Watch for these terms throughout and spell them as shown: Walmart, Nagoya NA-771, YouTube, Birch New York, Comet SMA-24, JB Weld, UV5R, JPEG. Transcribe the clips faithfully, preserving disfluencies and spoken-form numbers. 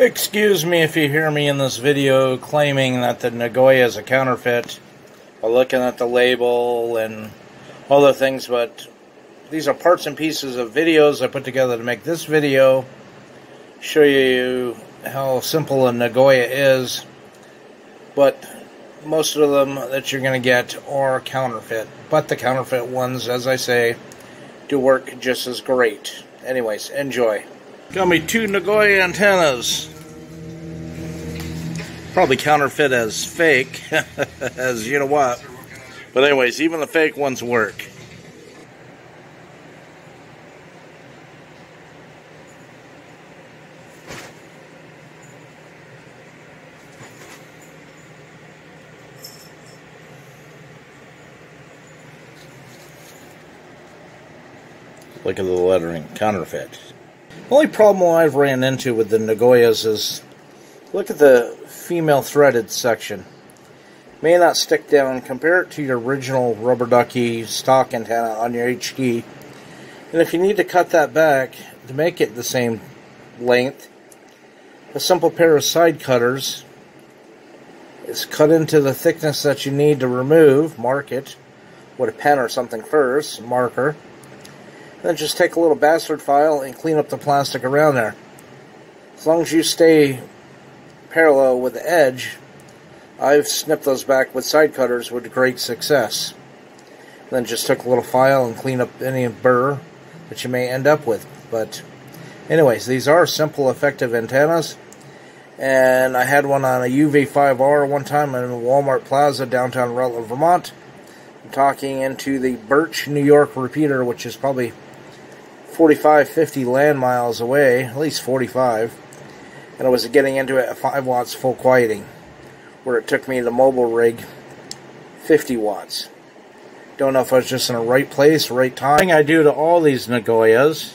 Excuse me if you hear me in this video claiming that the Nagoya is a counterfeit, or looking at the label and other things, but these are parts and pieces of videos I put together to make this video, show you how simple a Nagoya is, but most of them that you're going to get are counterfeit, but the counterfeit ones, as I say, do work just as great. Anyways, enjoy. Got me two Nagoya antennas. Probably counterfeit as fake, as you know what. But anyways, even the fake ones work. Look at the lettering, counterfeit. The only problem I've ran into with the Nagoyas is, look at the female threaded section. May not stick down. Compare it to your original rubber ducky stock antenna on your H D. And if you need to cut that back to make it the same length, a simple pair of side cutters is cut into the thickness that you need to remove. Mark it with a pen or something first, marker. Then just take a little bastard file and clean up the plastic around there. As long as you stay parallel with the edge, I've snipped those back with side cutters with great success. Then just take a little file and clean up any burr that you may end up with. But anyways, these are simple, effective antennas. And I had one on a U V five R one time in Walmart Plaza, downtown Rutland, Vermont. I'm talking into the Birch New York repeater, which is probably forty-five, fifty land miles away, at least forty-five, and I was getting into it at five watts full quieting, where it took me the mobile rig fifty watts. Don't know if I was just in the right place, right time. I do to all these Nagoyas,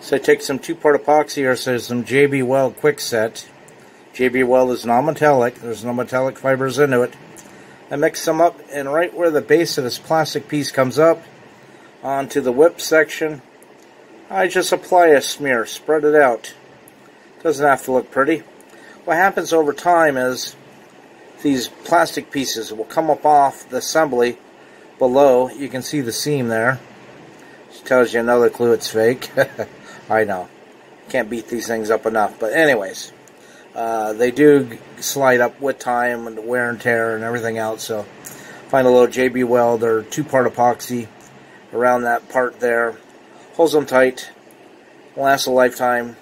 so I take some two-part epoxy, or so some J B Weld Quick Set. J B Weld is non-metallic, there's no metallic fibers into it. I mix them up, and right where the base of this plastic piece comes up, onto the whip section, I just apply a smear, spread it out. Doesn't have to look pretty. What happens over time is these plastic pieces will come up off the assembly below. You can see the seam there. Which tells you another clue it's fake. I know. Can't beat these things up enough. But anyways, uh, they do slide up with time and wear and tear and everything else. So find a little J B Weld or two-part epoxy around that part there. Holds them tight. Lasts a lifetime.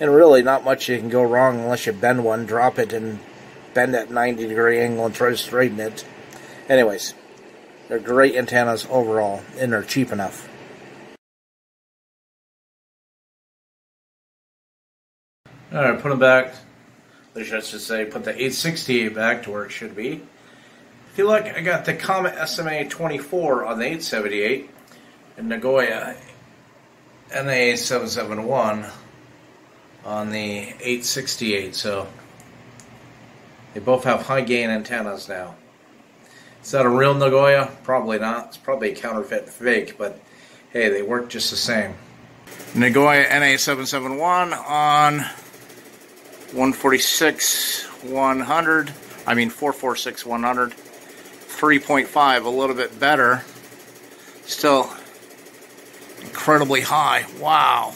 And really, not much you can go wrong unless you bend one, drop it, and bend at ninety degree angle and try to straighten it. Anyways, they're great antennas overall, and they're cheap enough. All right, put them back. I should say, put the eight sixty-eight back to where it should be. If you look, I got the Comet S M A twenty-four on the eight seventy-eight, and Nagoya N A seven seventy-one. On the eight sixty-eight, so they both have high gain antennas now. Is that a real Nagoya? Probably not. It's probably a counterfeit fake, but hey, they work just the same. Nagoya N A seven seventy-one on one forty-six one hundred, I mean four forty-six one hundred, three point five, a little bit better. Still incredibly high. Wow.